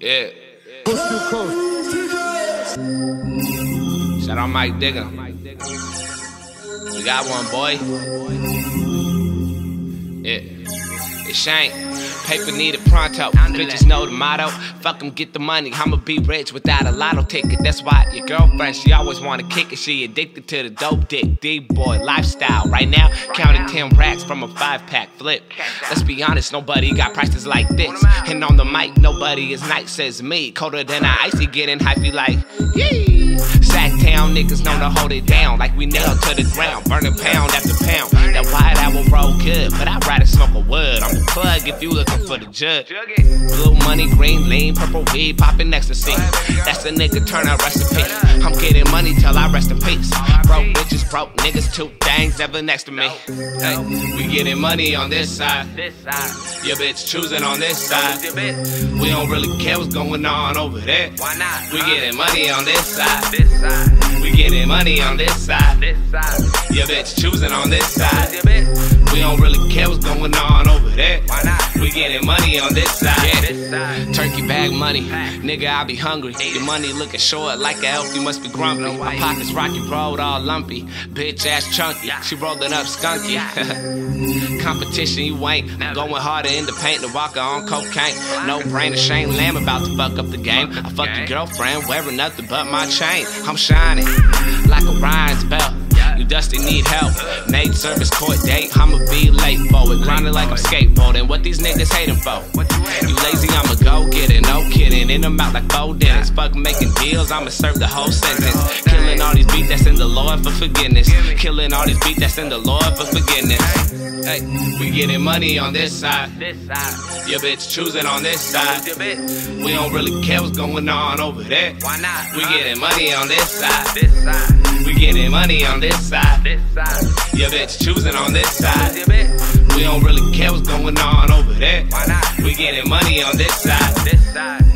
Yeah. Push through coast. Shout out Mike DiggEm. We got one, boy. Yeah. It's Shane. Paper needed pronto, bitches know the motto. Fuck them, get the money, I'ma be rich without a lotto ticket. That's why your girlfriend, she always wanna kick it. She addicted to the dope dick, D-boy lifestyle. Right now, counting 10 racks from a 5-pack flip. Let's be honest, nobody got prices like this. And on the mic, nobody is nice as me. Colder than an icy, getting hypey like, yee. Sacktown niggas known to hold it down like we nailed to the ground, burning pound after pound. That wide hour roll good, but I'd rather smoke a wood. I'm the plug if you looking for the jug. Blue money, green lean, purple weed, popping ecstasy. That's the nigga turn out recipe. I'm getting money till I rest in peace. Broke bitches, broke niggas, two things ever next to me. Hey, we getting money on this side. Your bitch choosing on this side. We don't really care what's going on over there. We getting money on this side. We getting money on this side. Your bitch choosing on this side. We don't really care what's going on over there. We getting money on this side. Yeah. Turkey bag money, nigga, I be hungry. Your money looking short like a elf, you must be grumpy. My pockets rocky, rolled all lumpy. Bitch ass chunky, she rolling up skunky. Competition, you ain't. I'm going harder in the paint than Walker on cocaine. No brainer, Shane Lamm about to fuck up the game. I fuck your girlfriend wearing nothing but my chain. I'm shining like Orion's belt. You dusty need help. Made service court date, I'ma be late for it. Grinding like I'm skateboarding. What these niggas hating for? You lazy, I'ma go get it. No kidding. In them out like Bo Dennis. Fuck making deals, I'ma serve the whole sentence. Killing all these beats that's in the Lord for forgiveness. Killing all these beats that's in the Lord for forgiveness. Hey, we getting money on this side. Your bitch choosing on this side. We don't really care what's going on over there. We getting money on this side. We getting money on this side. Your bitch choosing on this side. We don't really care what's going on over there. We getting money on this side.